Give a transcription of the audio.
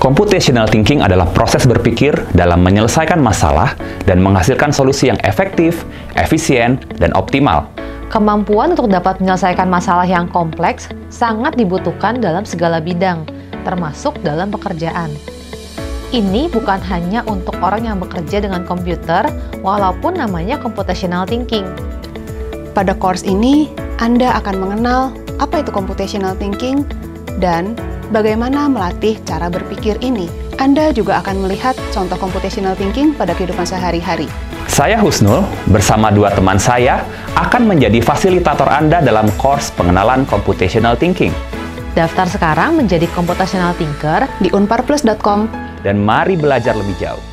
Computational Thinking adalah proses berpikir dalam menyelesaikan masalah dan menghasilkan solusi yang efektif, efisien, dan optimal. Kemampuan untuk dapat menyelesaikan masalah yang kompleks sangat dibutuhkan dalam segala bidang, termasuk dalam pekerjaan. Ini bukan hanya untuk orang yang bekerja dengan komputer, walaupun namanya Computational Thinking. Pada course ini, Anda akan mengenal apa itu Computational Thinking dan bagaimana melatih cara berpikir ini. Anda juga akan melihat contoh Computational Thinking pada kehidupan sehari-hari. Saya Husnul, bersama dua teman saya, akan menjadi fasilitator Anda dalam course pengenalan Computational Thinking. Daftar sekarang menjadi Computational Thinker di unparplus.com. Dan mari belajar lebih jauh.